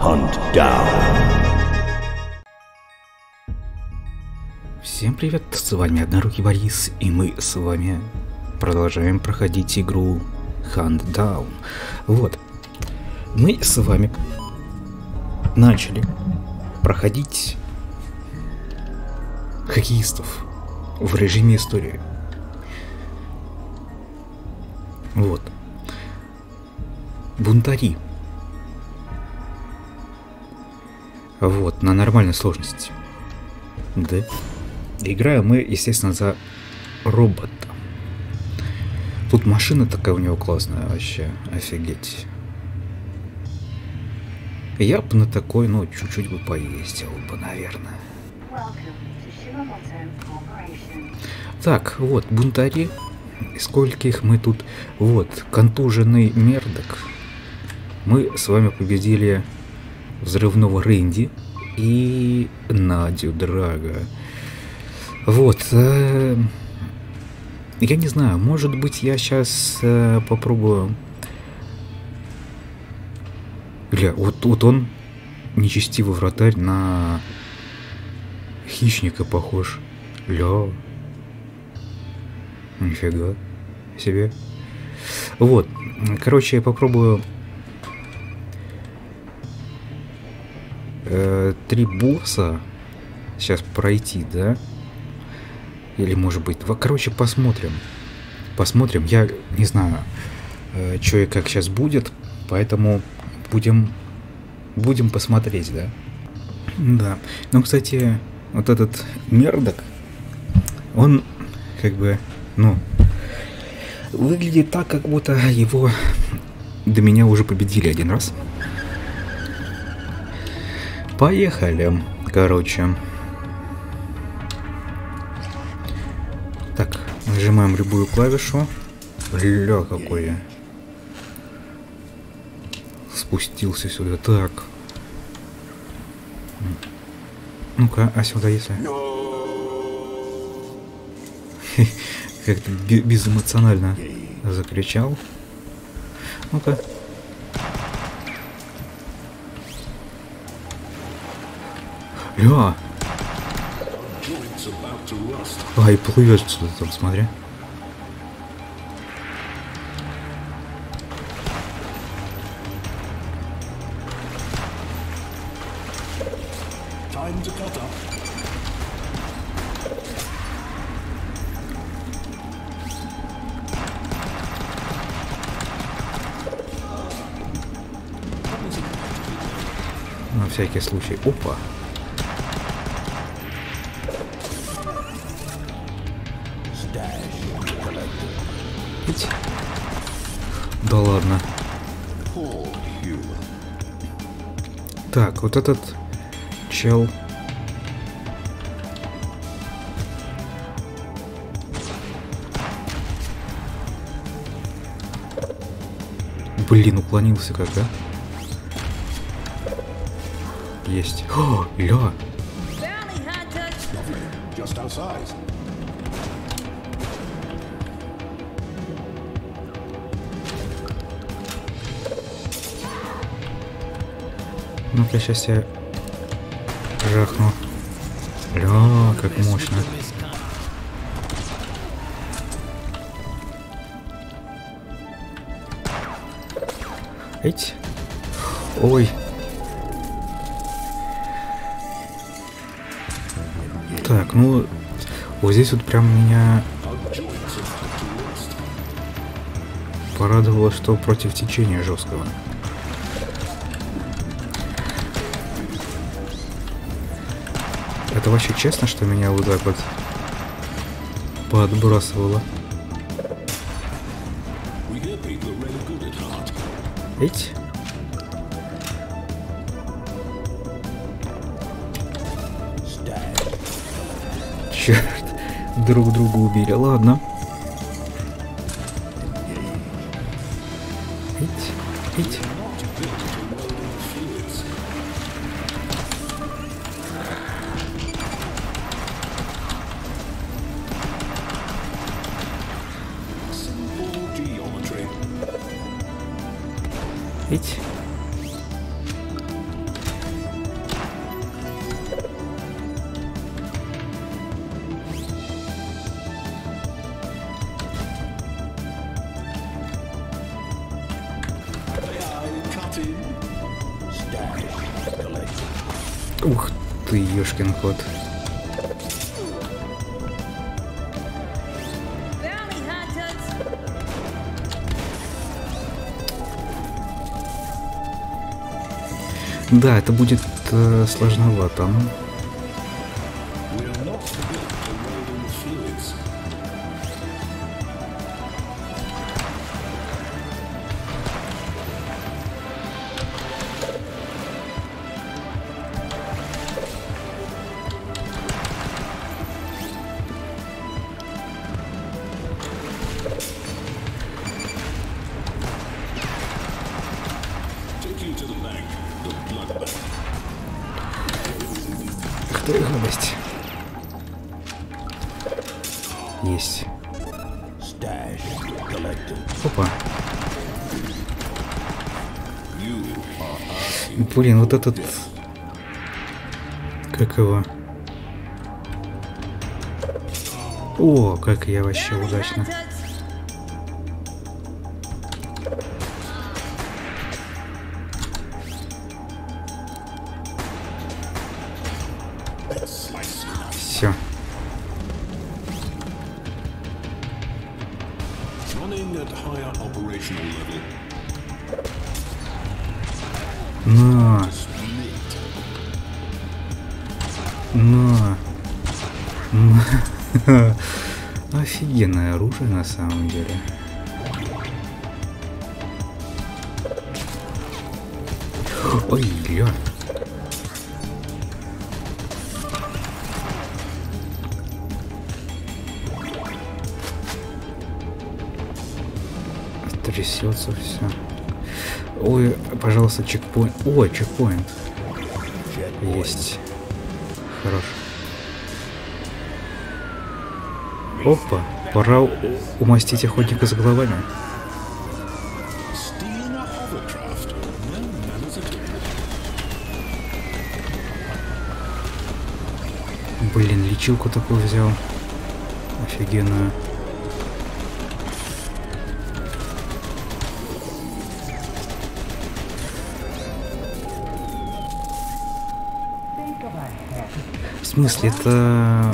Huntdown. Всем привет, с вами Однорукий Борис, и мы с вами продолжаем проходить игру Huntdown. Вот, мы с вами начали проходить хоккеистов в режиме истории. Вот. Бунтари. Вот, на нормальной сложности. Да. Играем мы, естественно, за робота. Тут машина такая у него классная, вообще, офигеть. Я бы на такой, ну, чуть-чуть бы поездил бы, наверное. Так, вот, бунтари. Сколько их мы тут... Вот, контуженный мердок. Мы с вами победили... Взрывного Рэнди и Надю Драго. Вот. Я не знаю, может быть, я сейчас попробую. Бля, вот он нечестивый вратарь, на хищника похож. Ля. Нифига себе. Вот. Короче, я попробую... три босса сейчас пройти, да? Или, может быть, два. Короче, посмотрим. Посмотрим. Я не знаю, что и как сейчас будет, поэтому будем посмотреть, да? Да. Ну, кстати, вот этот мердок, он как бы, ну, выглядит так, как будто его до меня уже победили один раз. Поехали, короче. Так, нажимаем любую клавишу. Ля, какой я спустился сюда. Так. Ну-ка, а сюда если... Как-то безэмоционально закричал. Ну-ка. Ля! А, и плывет что-то там, смотри. На всякий случай. Опа! Да ладно. Так, вот этот чел. Блин, уклонился как, да? Есть. О, ля. Ну-ка, сейчас я жахну. Ля, как мощно. Эть. Ой. Так, ну, вот здесь вот прям меня порадовало, что против течения жесткого. Это вообще честно, что меня вот так вот подбрасывало? Эть? Черт, друг друга убили. Ладно. Эть? Эть? Ух ты, ёшкин кот. Да, это будет сложновато. Есть. Опа. Блин, вот этот... Как его? О, как я вообще удачно. Все. Но. Офигенное оружие на самом деле. Ой, бля. Трясется все. Ой, пожалуйста, чекпоинт. Ой, чекпоинт. Есть. Хорош. Опа, пора умастить охотника за головами. Блин, лечилку такую взял. Офигенную. В смысле, это...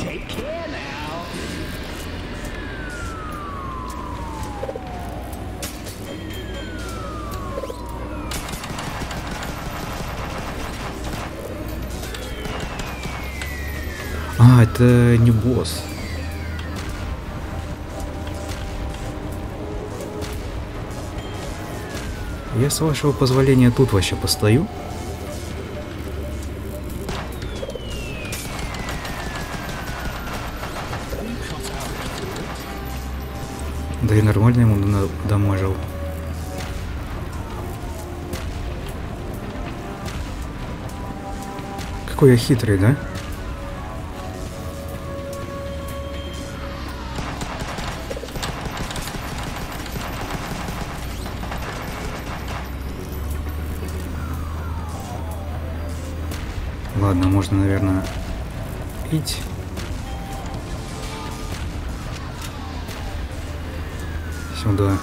А, это не босс. Я, с вашего позволения, тут вообще постою. Да и нормально ему дамажил. Какой я хитрый, да? Ладно, можно, наверное, пить. Сюда.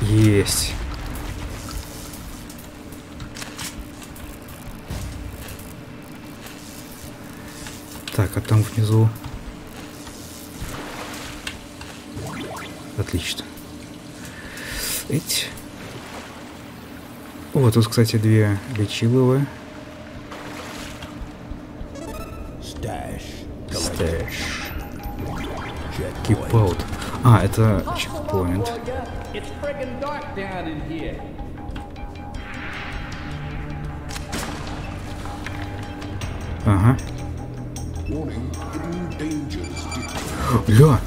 Есть. Так, а там внизу. Отлично. Эть. Вот тут, кстати, две лечиловые. Стэш. Кипаут. А, это чекпоинт. Ага. Бля!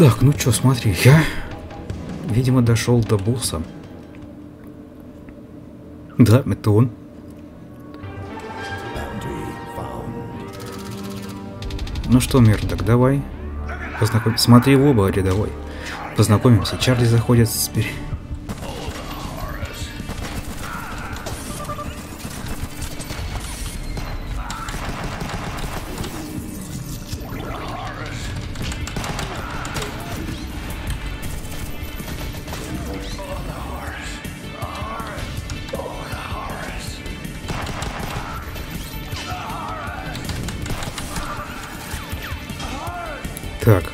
Так, ну что, смотри, я, видимо, дошел до босса. Да, это он. Ну что, мир, так давай. Познакомимся. Смотри в оба рядовой. Познакомимся. Чарли заходит спереди. Так.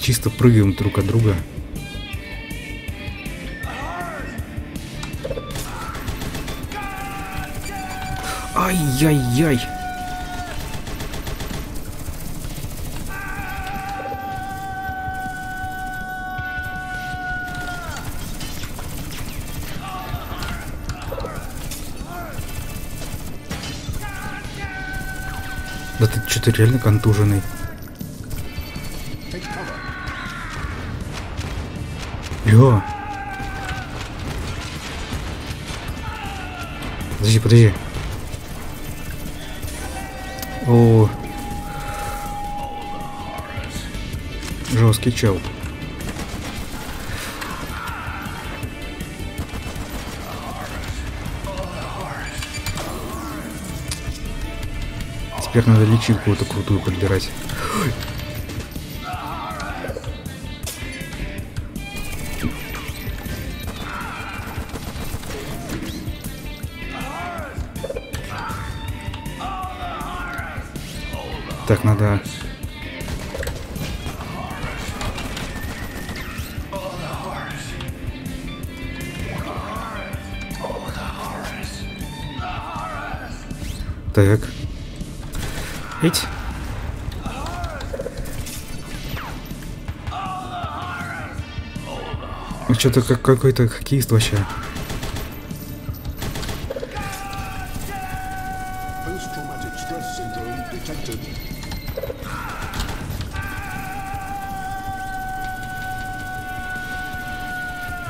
Чисто прыгаем друг от друга. Ай-яй-яй! Да ты что-то реально контуженный. Лё! Подожди, подожди. О, жесткий чел. Теперь надо личинку-то крутую подбирать. Так, надо... Так. Эть. Ну что-то как какой-то хоккеист вообще.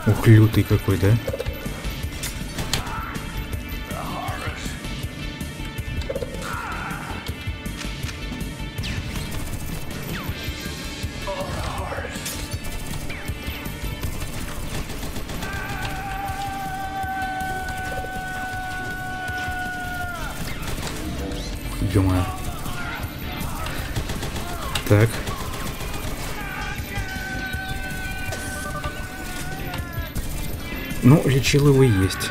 Ух, лютый какой, да? Ё-моё. Так. Ну, лечил его и есть.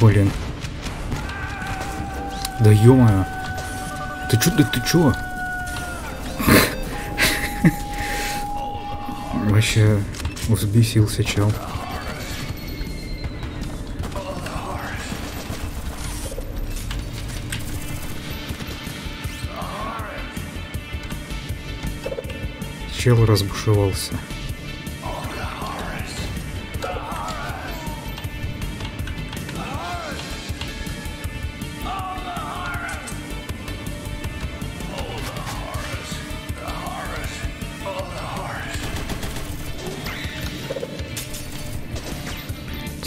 Блин. Да ё-моё. Ты чё, да ты чё? Вообще взбесился чел. Чел разбушевался.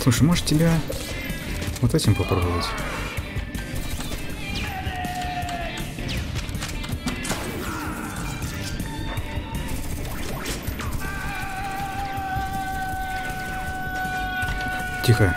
Слушай, может тебя вот этим попробовать? Тихо.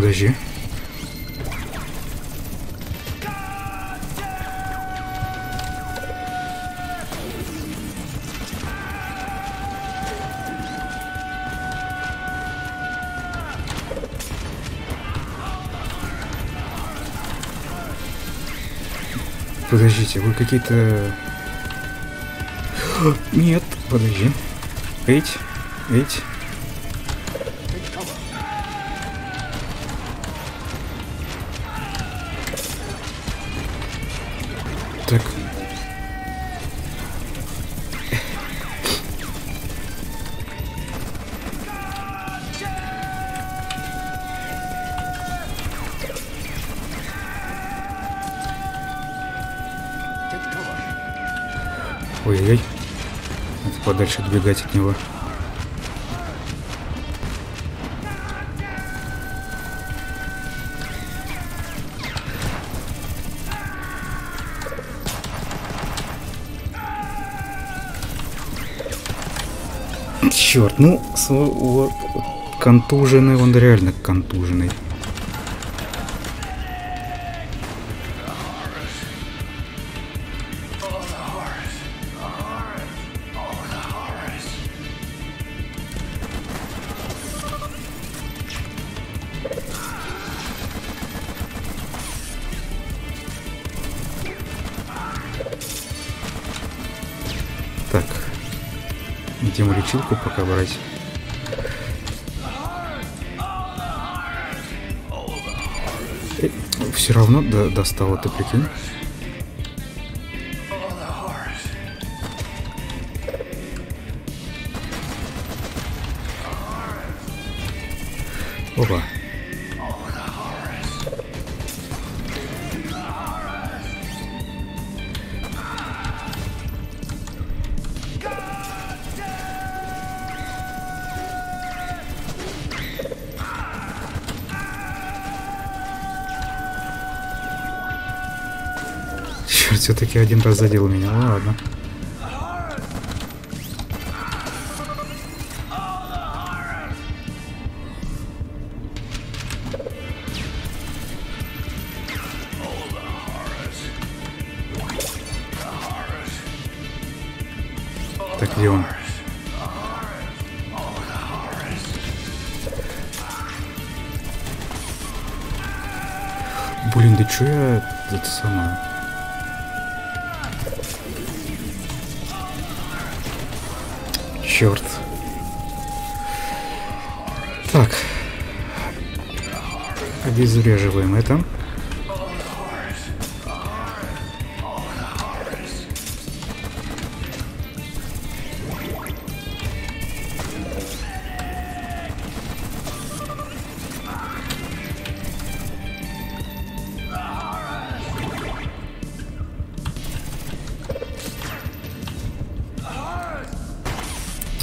подожди. Подождите, вы какие-то... Нет, подожди. Эть. Так. Ой-ой-ой. Надо подальше отбегать от него. Черт, ну, вот, контуженный, он реально контуженный. Так, идем лечилку пока брать. Все равно достало, ты прикинь. Опа. Все-таки один раз задел меня, ну ладно. Так, где он? Блин, да чё я... Это самое... Черт. Так. Обезвреживаем это.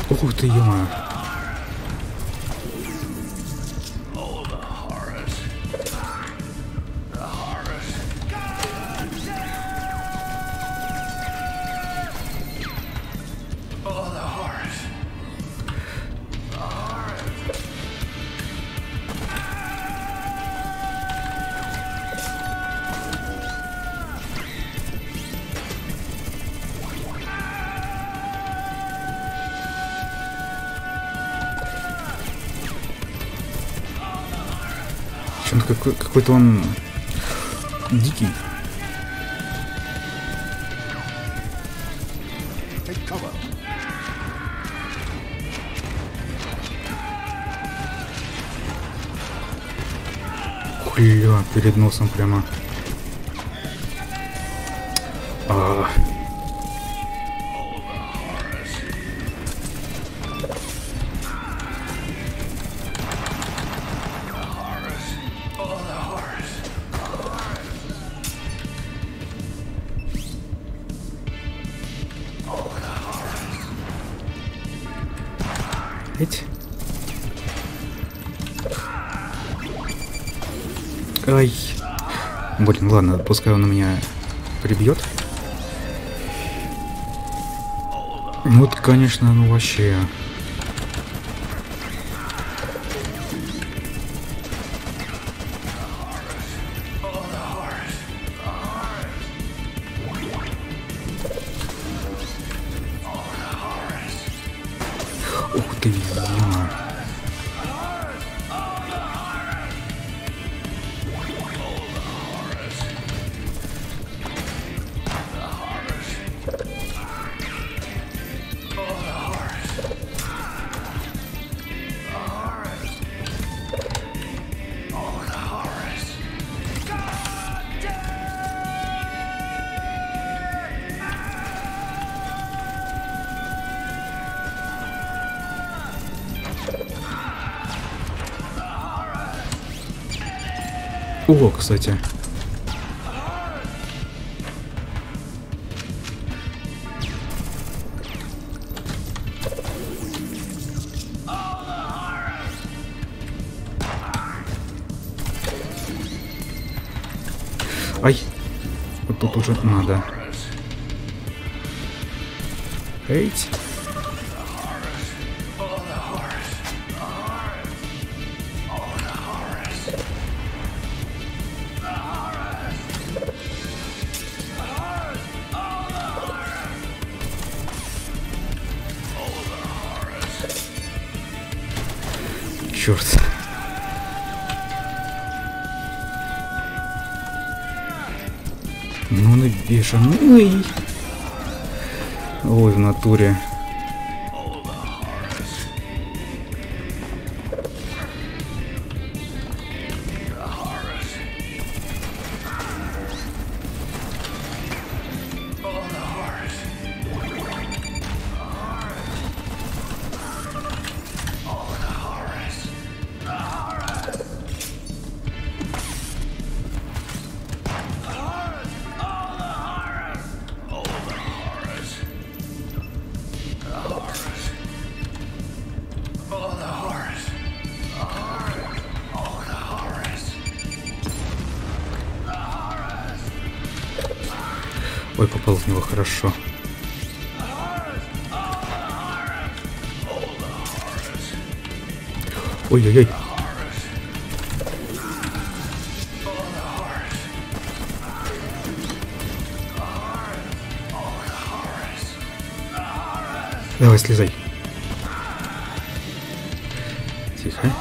Ух ты, е-мое. Какой-то он дикий. Хуя, перед носом прямо. Ай. Блин, ладно, пускай он меня прибьет. Вот, конечно, ну вообще. ты видел, понимаю. О, кстати. Ай, вот тут уже надо. Эй. Черт. Ну набешенный. Ой, в натуре. Ой, попал в него хорошо. Ой-ой-ой. Давай, слезай. Тихо.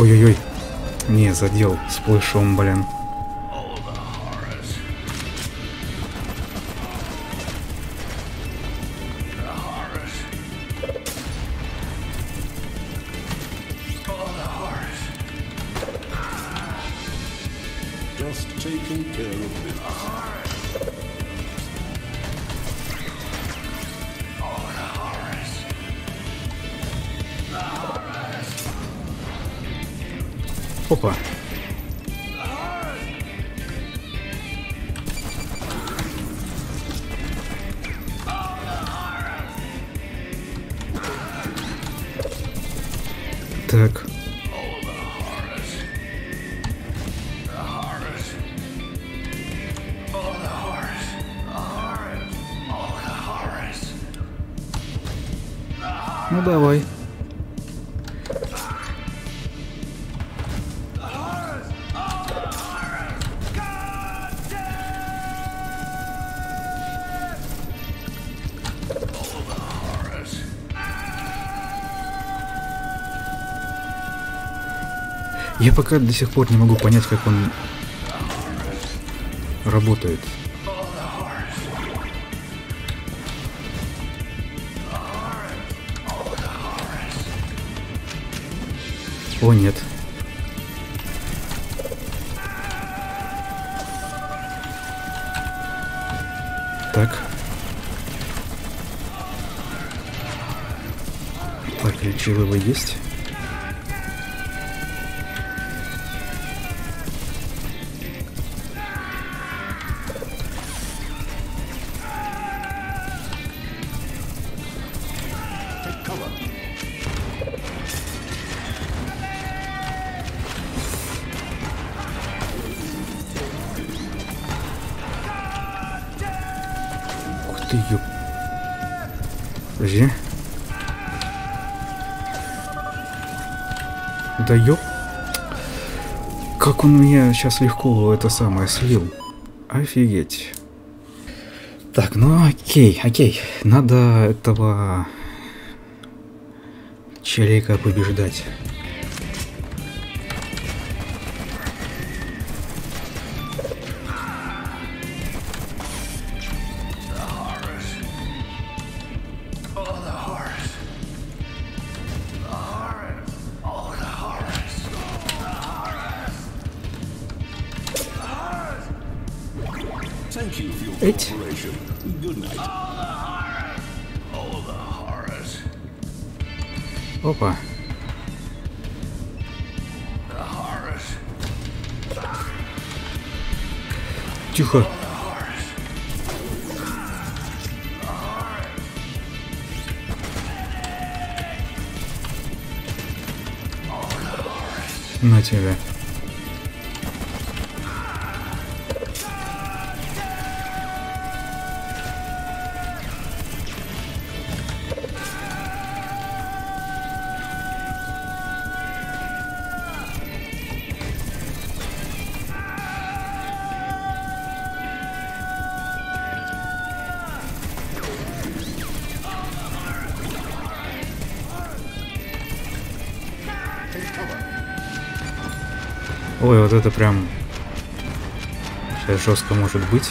Ой-ой-ой, не, задел сплэшом, блин. Опа. Так. Ну давай. Я пока до сих пор не могу понять, как он работает. О, нет. Так. Так, речевые есть. ты, ёп. Подожди. Да ёп. Как он меня сейчас легко это самое слил. Офигеть. Так, ну окей, окей. Надо этого челика побеждать. Эть. Опа. Тихо. На тебя. Ой, вот это прям сейчас жестко может быть.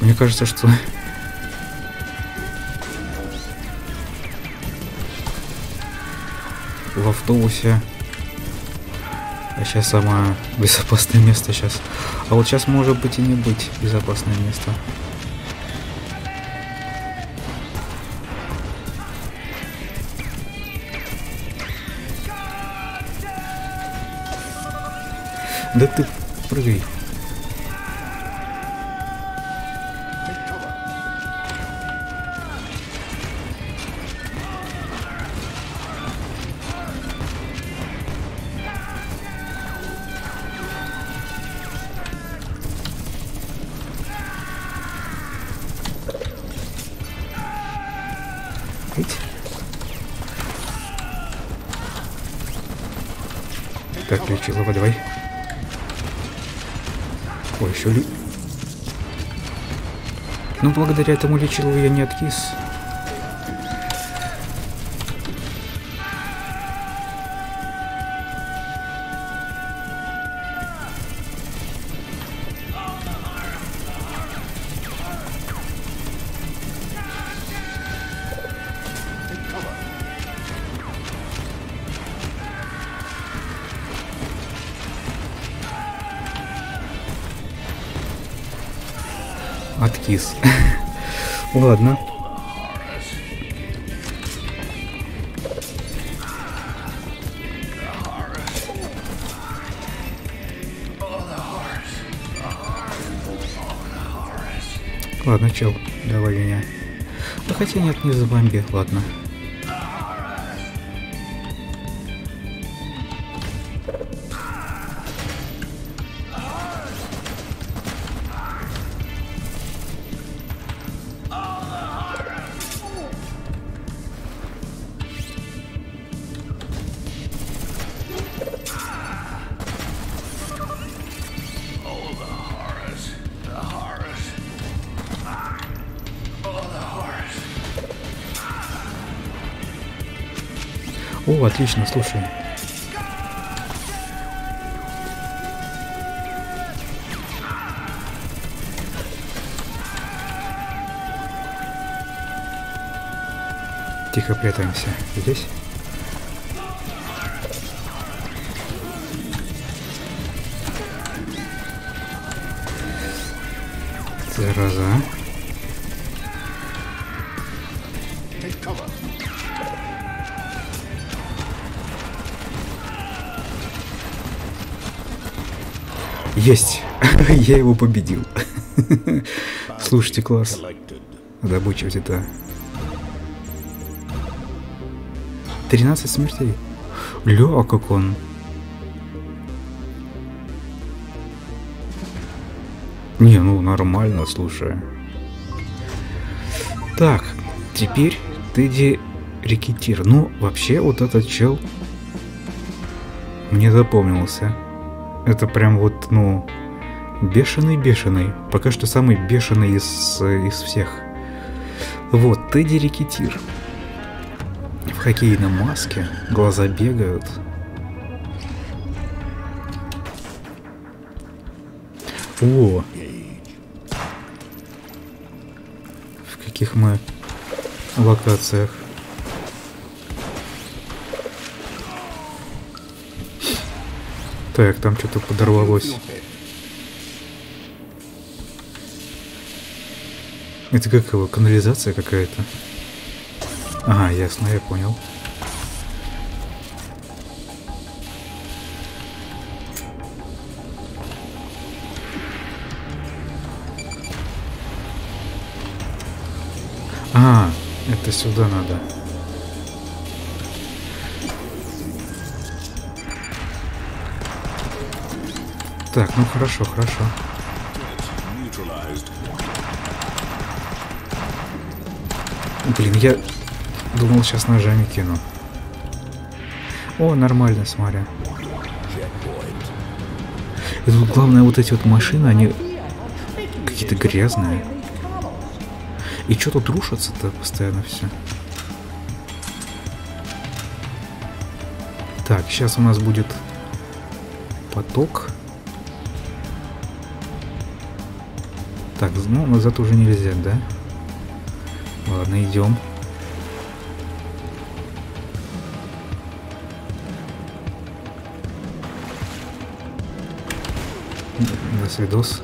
Мне кажется, что... в автобусе... А сейчас самое безопасное место сейчас. А вот сейчас может быть и не быть безопасное место. Да ты прыгай. Так, ключи, лава, давай. Ой, еще ли... Ну, благодаря этому лечилу я не откис. Откис. Ладно. Ладно, чел, давай меня. Да хотя нет, не забомби, ладно. О, отлично, слушай. Тихо прятаемся. Здесь? Зараза. Есть! Я его победил. Слушайте, класс. Добыча взята. 13 смертей. Лё, а как он? Не, ну нормально, слушай. Так, теперь Тедди Рекетир. Ну, вообще, вот этот чел мне запомнился. Это прям вот, ну, бешеный-бешеный. Пока что самый бешеный из всех. Вот, Тедди Рекетир. В хоккейной маске, глаза бегают. О! В каких мы локациях? Так, там что-то подорвалось. Это как его, канализация какая-то? Ага, ясно, я понял. А, это сюда надо. Так, ну хорошо, хорошо. Блин, я думал, сейчас ножами кину. О, нормально, смотри. И тут главное, вот эти вот машины, они какие-то грязные. И что тут рушится-то постоянно все? Так, сейчас у нас будет поток. Так, ну назад уже нельзя, да? Ладно, идем. До свидос.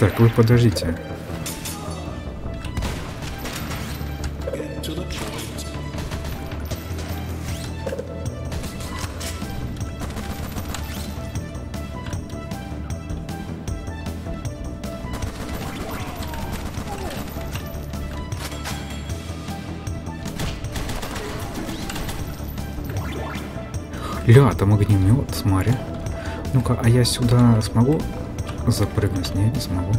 Так, вы подождите. Ля, там огнемет, смотри. Ну-ка, а я сюда смогу? Запрыгнуть не, не смогу.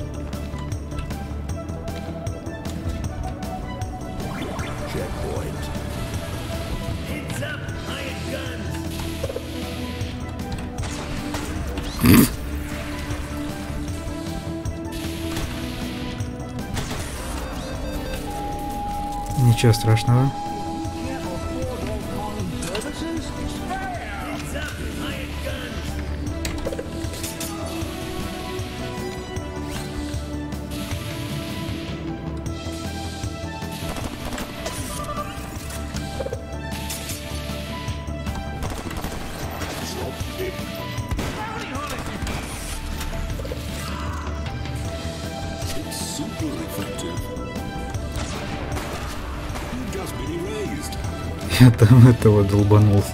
Ничего страшного. Я там этого долбанулся.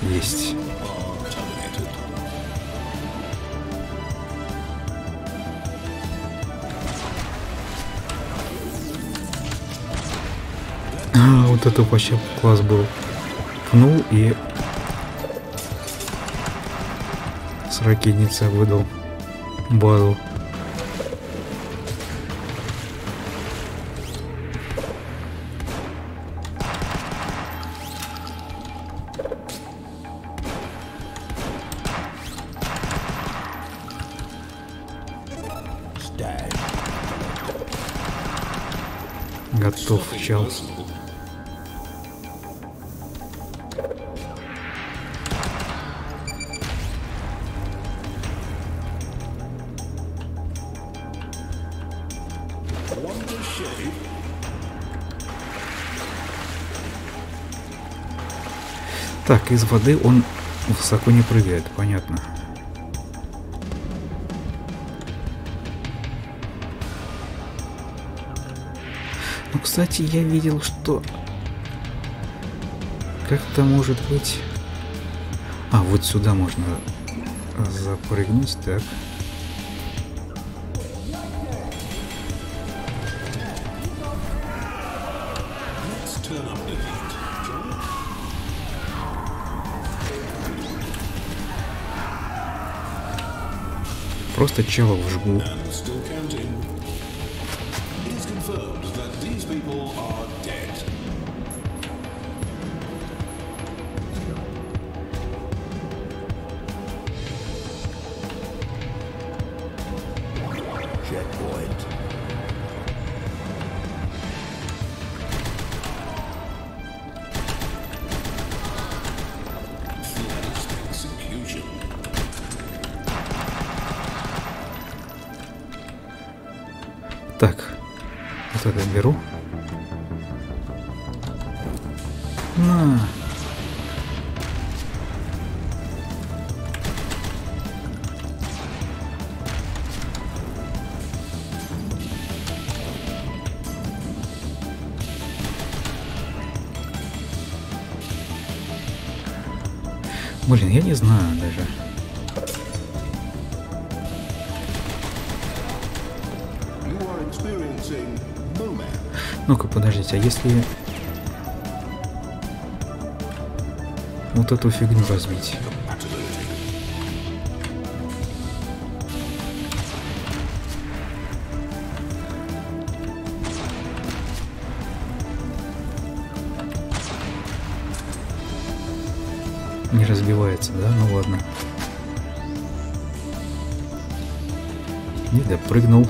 Есть. А, вот это вообще класс был. Пнул и с ракетницы выдал базу. Готов, чел. Так, из воды он высоко не прыгает, понятно. Ну, кстати, я видел, что как-то может быть... А, вот сюда можно запрыгнуть, так. Просто чела вжгу. Так, вот это беру. На. Блин, я не знаю даже. Ну-ка, подождите, а если вот эту фигню разбить? Не разбивается, да? Ну ладно. Не допрыгнул.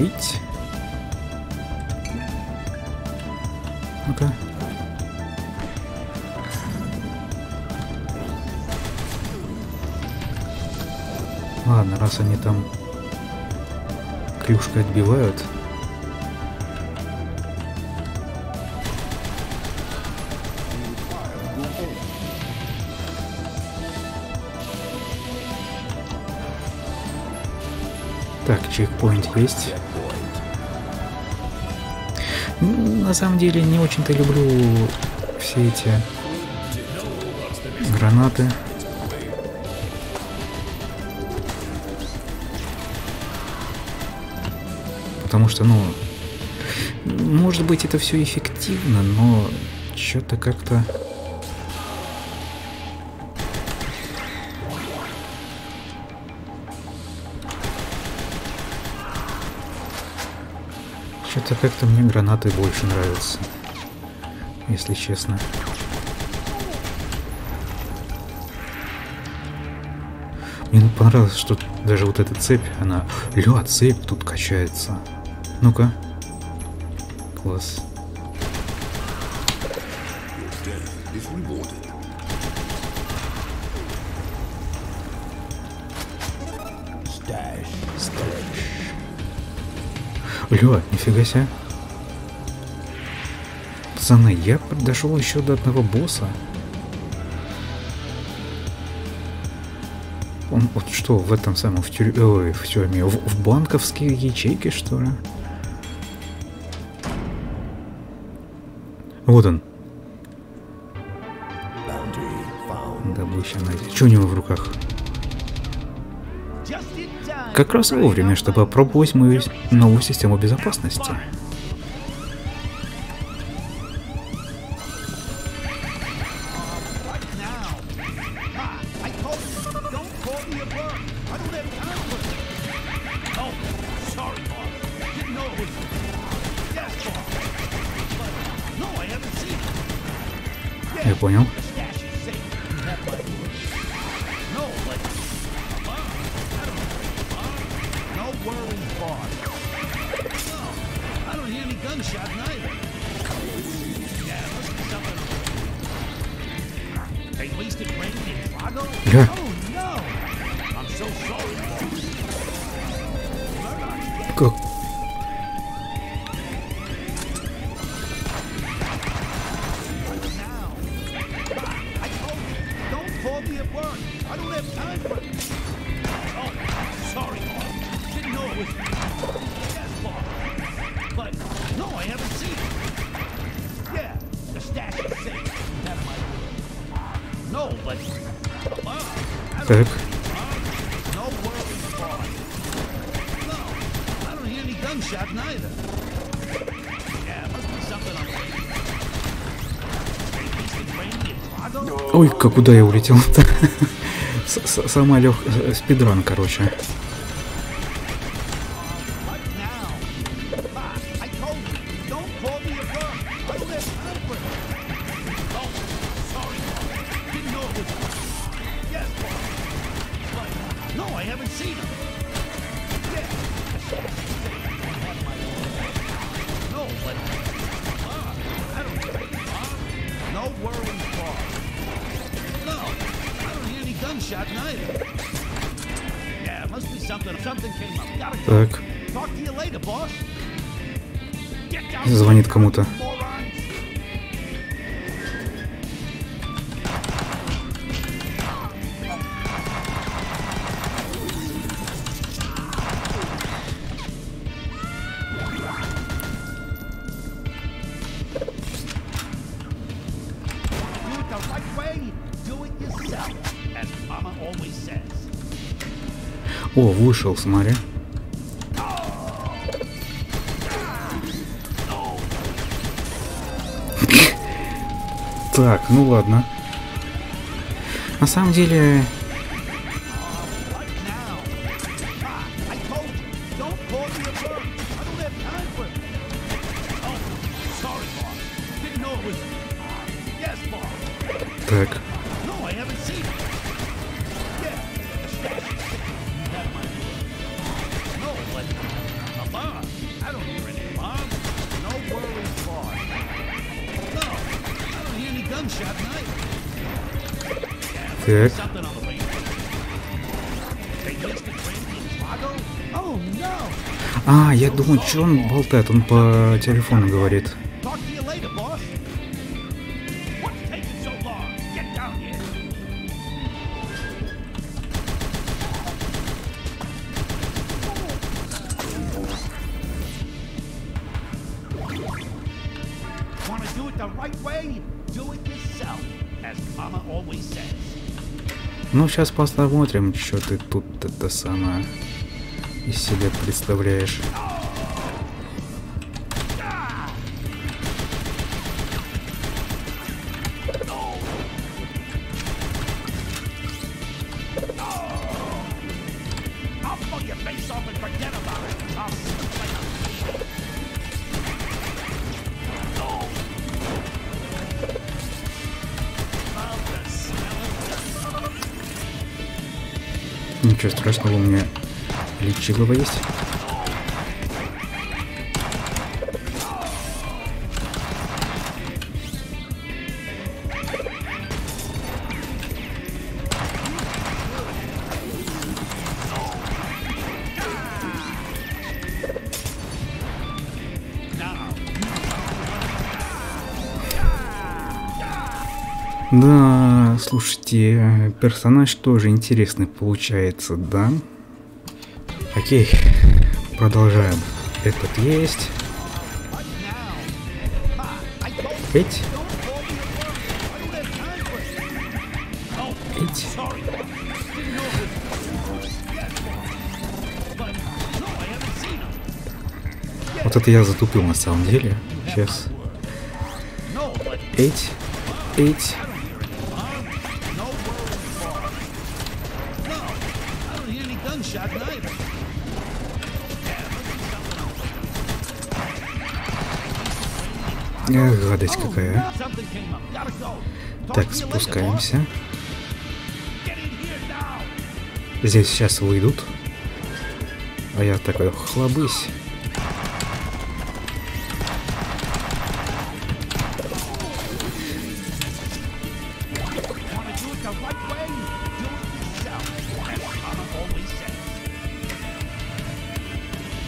Ить. Ну-ка. Ладно, раз они там клюшкой отбивают. Так, чекпоинт есть. Ну, на самом деле, не очень-то люблю все эти гранаты. Потому что, ну, может быть, это все эффективно, но что-то как-то... Что-то как-то мне гранаты больше нравятся, если честно. Мне понравилось, что даже вот эта цепь, она... Ля, цепь тут качается. Ну-ка. Класс. Лё, нифига себе. Пацаны, я дошел еще до одного босса. Он вот что, в этом самом, в тюрьме, в банковские ячейки, что ли? Вот он. Добыча найти. Что у него в руках? Как раз вовремя, чтобы опробовать мою новую систему безопасности. Я понял. Да. Как? Так. Ой, как куда я улетел-то? Сама легкая спидран, короче. Так. Звонит кому-то. О, вышел, смотри. Так, ну ладно. На самом деле... Так. Так. А, я думаю, что он болтает, он по телефону говорит. Ну, сейчас посмотрим, что ты тут это самое из себя представляешь. Ничего страшного, у меня лечилово есть. Да, слушайте, персонаж тоже интересный получается, да? Окей, продолжаем. Этот есть. Эть. Эть. Вот это я затупил на самом деле. Сейчас. Эть. Эть. Гадость какая. Так, спускаемся. Здесь сейчас выйдут. А я такой хлобысь.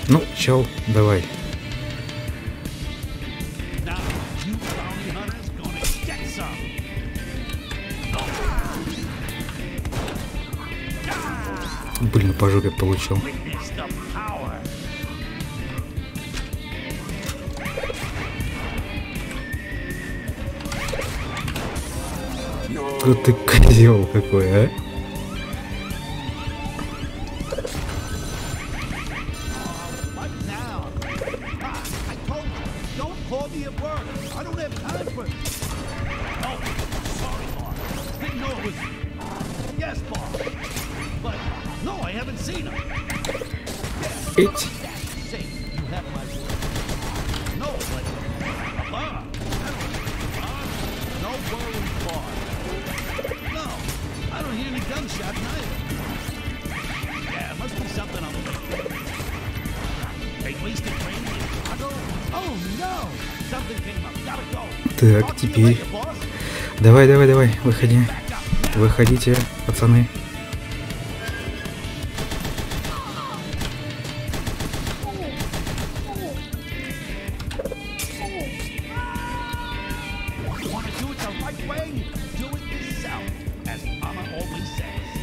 Ну, чел, давай. Блин, по жопе получил. Ты козел какой, а? down. Ah, I told you, don't call me at work. I don't have time for it. Oh, sorry, Mark. Didn't know it was you. Yes, Mark. But no, I haven't seen him. Yes. Say, you have my word. No, but Bob, no worries, Bob. No, I don't hear any gunshot neither. Yeah, it must be something on the way. They wasted train in Chicago. Oh no, something came up. Gotta go. Так, теперь. Давай, давай, давай, выходи. Выходите, пацаны.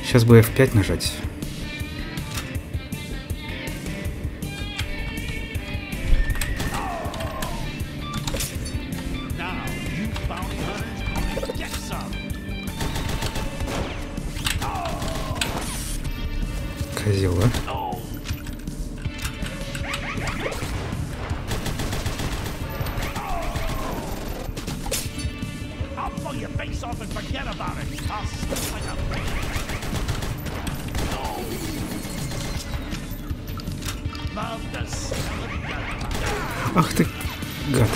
Сейчас бы F5 нажать. Козел, а? Ах ты, гад.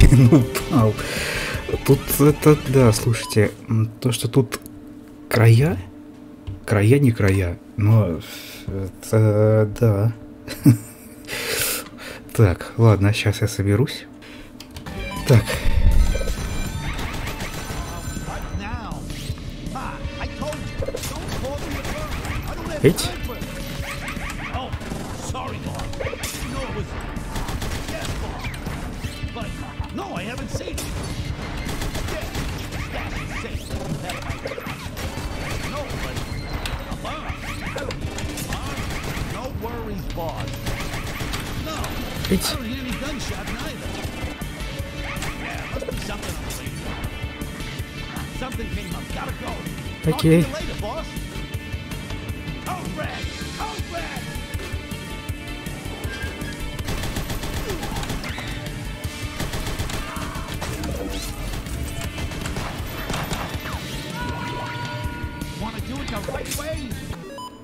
Блин, упал. Тут это, да, слушайте, то, что тут края, не края, но это, да. Так, ладно, сейчас я соберусь. Так. Эть. Окей.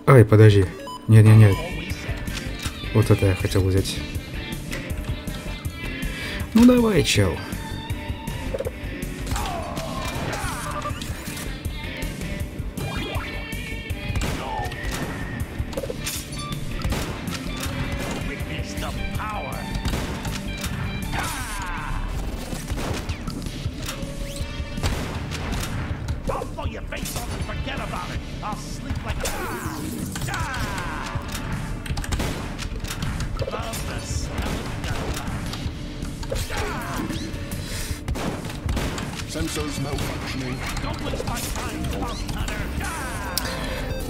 Ай, подожди. Не-не-не. Вот это я хотел взять. Ну давай, чел.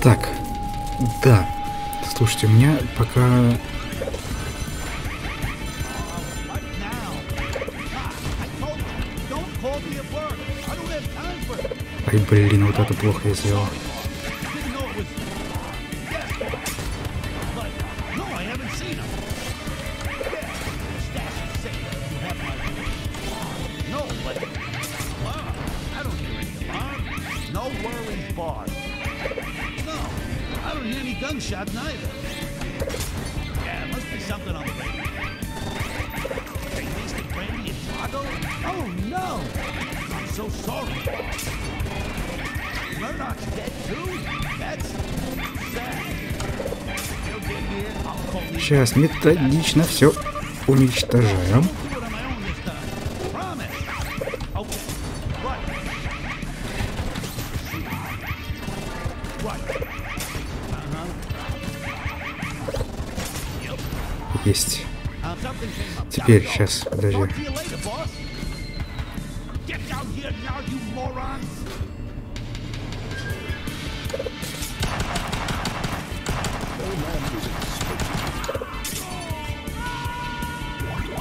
Так, да, слушайте, у меня пока... Ай, блин, вот это плохо я сделал. Сейчас методично все уничтожаем. Есть. Теперь, сейчас, подожди.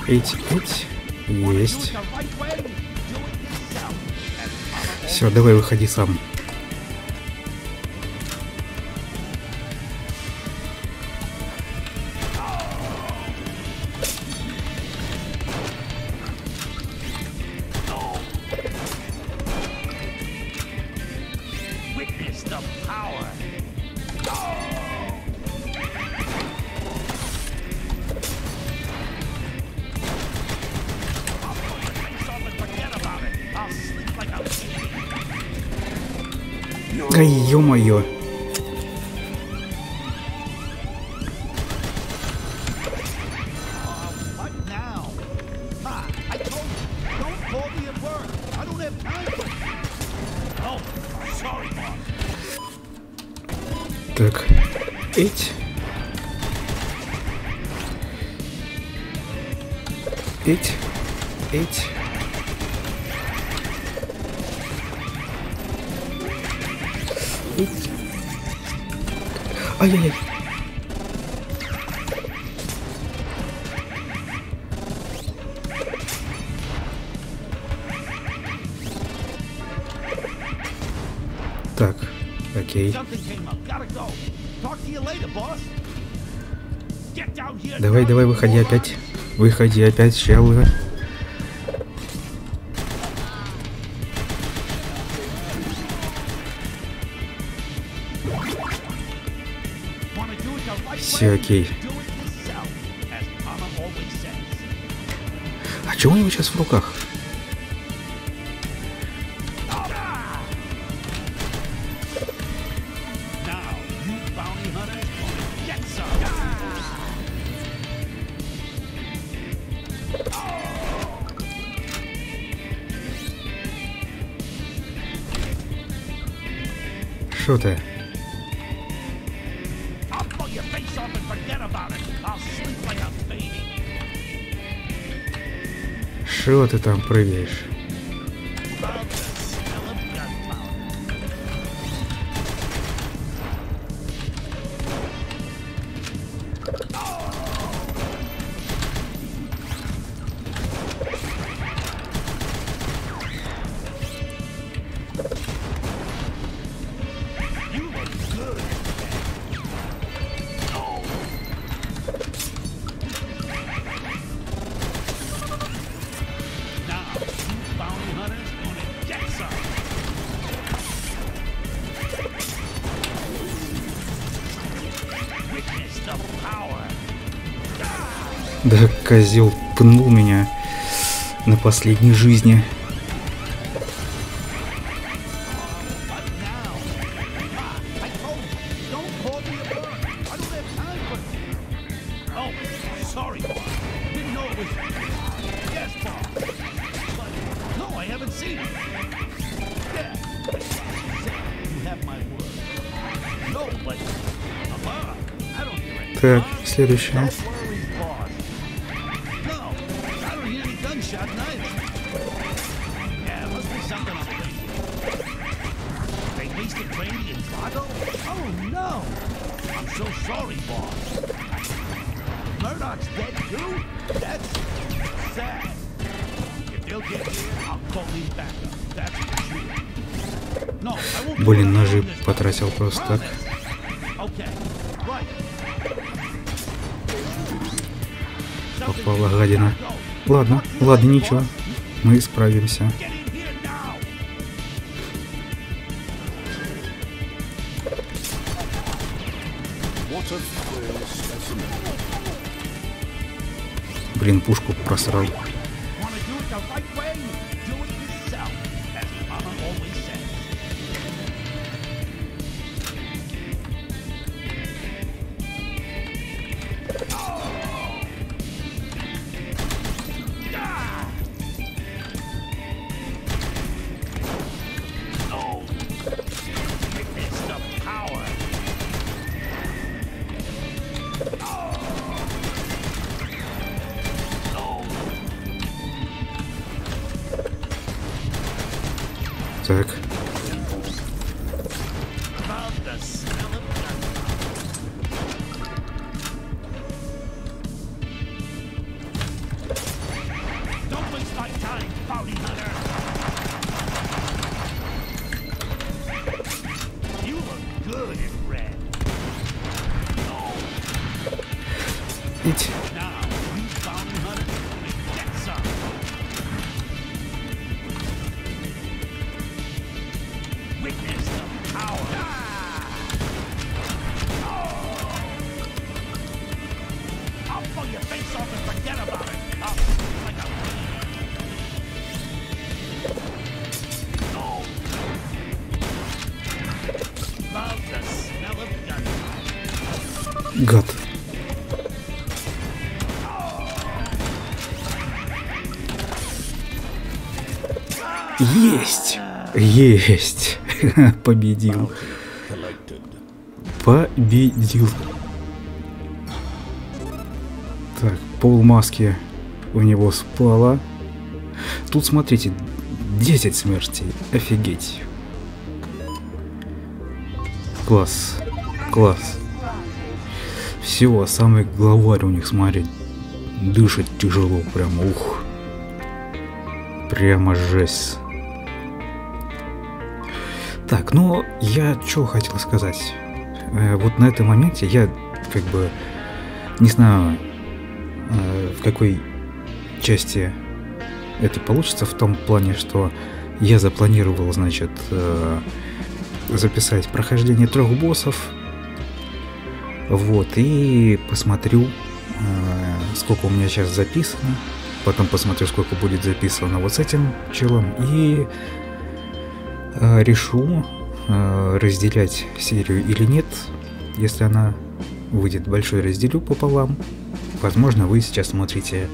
Эть. Есть. Все, давай выходи сам. быстро, ё-моё. Так, эть. Эть, эть. Ай-яй-яй. Так, окей. Давай, давай, выходи опять. Выходи опять, щелы. Все окей. А чего у него сейчас в руках? Что ты? Что ты там прыгаешь? Да, козел пнул меня на последней жизни. Так, следующая. Блин, ножи потратил просто так. Попала гадина. Ладно, ладно, ничего. Мы справимся. Блин, пушку просрал. Так. Идь. Гад. Есть! Есть! Победил. Победил. Так, пол маски у него спала. Тут, смотрите, 10 смертей. Офигеть. Класс. Класс. Все, а самый главарь у них, смотри, дышит тяжело. Прямо, ух. Прямо жесть. Так, ну, я что хотел сказать. Вот на этом моменте я, как бы, не знаю, в какой части это получится, в том плане, что я запланировал, значит, записать прохождение 3 боссов. Вот, и посмотрю, сколько у меня сейчас записано. Потом посмотрю, сколько будет записано вот с этим челом. И решу, разделять серию или нет. Если она выйдет большой, разделю пополам. Возможно, вы сейчас смотрите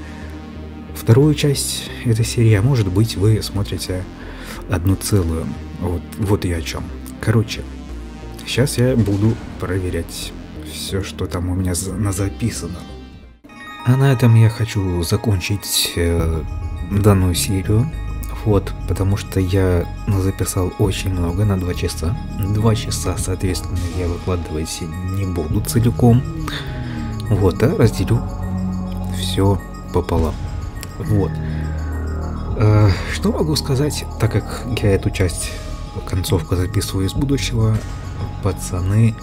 вторую часть этой серии, а может быть, вы смотрите одну целую. Вот и о чем. Короче, сейчас я буду проверять все, что там у меня назаписано. А на этом я хочу закончить данную серию. Вот, потому что я записал очень много, на 2 часа. 2 часа, соответственно, я выкладывать не буду целиком. Вот, а разделю все пополам. Вот. Что могу сказать, так как я эту часть, концовку, записываю из будущего, пацаны,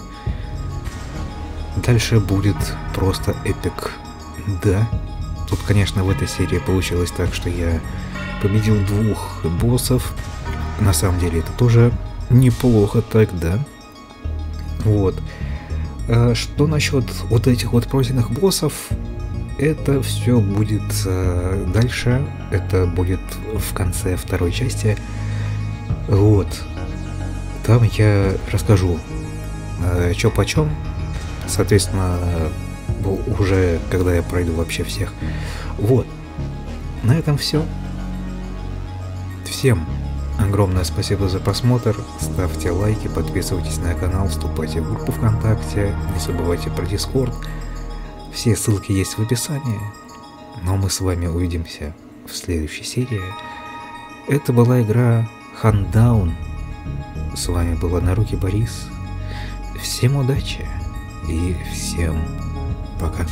дальше будет просто эпик. Да, тут, конечно, в этой серии получилось так, что я победил 2 боссов. На самом деле это тоже неплохо тогда. Вот. Что насчет вот этих вот пройденных боссов? Это все будет дальше. Это будет в конце второй части. Вот. Там я расскажу, чё почем. Соответственно, уже когда я пройду вообще всех. Вот. На этом все. Всем огромное спасибо за просмотр, ставьте лайки, подписывайтесь на канал, вступайте в группу ВКонтакте, не забывайте про Дискорд, все ссылки есть в описании, но мы с вами увидимся в следующей серии. Это была игра Huntdown, с вами был Однорукий Борис, всем удачи и всем пока.